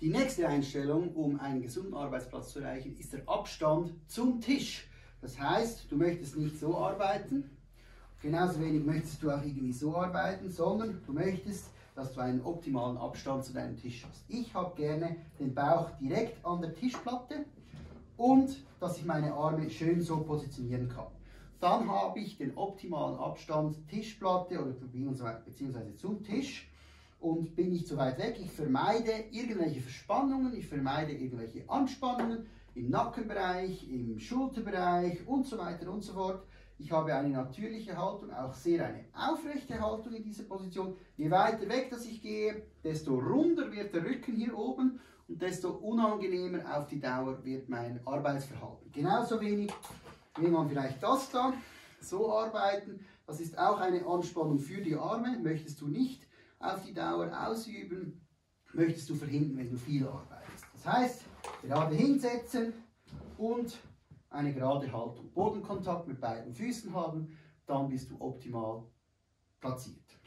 Die nächste Einstellung, um einen gesunden Arbeitsplatz zu erreichen, ist der Abstand zum Tisch. Das heißt, du möchtest nicht so arbeiten, genauso wenig möchtest du auch irgendwie so arbeiten, sondern du möchtest, dass du einen optimalen Abstand zu deinem Tisch hast. Ich habe gerne den Bauch direkt an der Tischplatte und dass ich meine Arme schön so positionieren kann. Dann habe ich den optimalen Abstand Tischplatte oder beziehungsweise zum Tisch und bin nicht zu weit weg. Ich vermeide irgendwelche Verspannungen, ich vermeide irgendwelche Anspannungen im Nackenbereich, im Schulterbereich und so weiter und so fort. Ich habe eine natürliche Haltung, auch sehr eine aufrechte Haltung in dieser Position. Je weiter weg, dass ich gehe, desto runder wird der Rücken hier oben und desto unangenehmer auf die Dauer wird mein Arbeitsverhalten. Genauso wenig will man vielleicht das da, so arbeiten. Das ist auch eine Anspannung für die Arme, möchtest du nicht auf die Dauer ausüben, möchtest du verhindern, wenn du viel arbeitest. Das heißt, gerade hinsetzen und eine gerade Haltung, Bodenkontakt mit beiden Füßen haben, dann bist du optimal platziert.